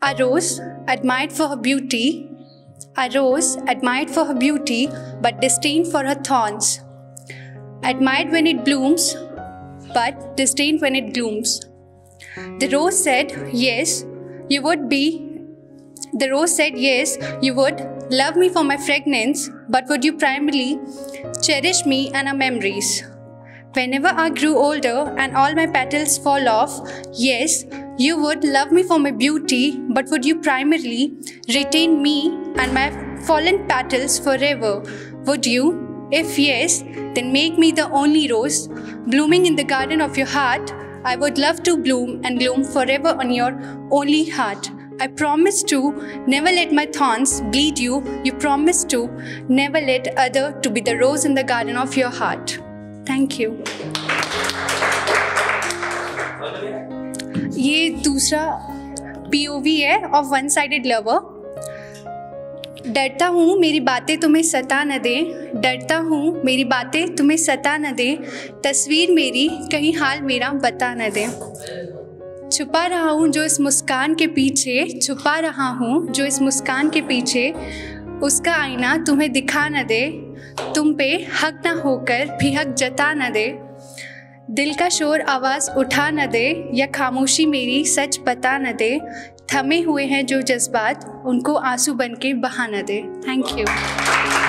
A rose admired for her beauty, but disdained for her thorns. Admired when it blooms, but disdained when it glooms. The rose said, "Yes, you would be." The rose said, "Yes, you would love me for my fragrance, but would you primarily cherish me and our memories? Whenever I grew older and all my petals fall off, yes, you would love me for my beauty, but would you primarily retain me and my fallen petals forever? Would you? If yes, then make me the only rose, blooming in the garden of your heart. I would love to bloom and gloom forever on your only heart. I promise to never let my thorns bleed you. You promise to never let other to be the rose in the garden of your heart." Thank you. ये दूसरा POV है of one sided lover. डरता हूँ मेरी बातें तुम्हें सता न दें, डरता हूँ मेरी बातें तुम्हें सता न दें, तस्वीर मेरी कहीं हाल मेरा बता न दें। छुपा रहा हूँ जो इस मुस्कान के पीछे, छुपा रहा हूँ जो इस मुस्कान के पीछे, उसका आईना तुम्हें दिखा न दे, तुम पे हक ना होकर भी हक जता न दे, दिल का शोर आवाज़ उठा न दे, या खामोशी मेरी सच बता न दे, थमे हुए हैं जो जज्बात उनको आंसू बनके बहा न दे। Thank you.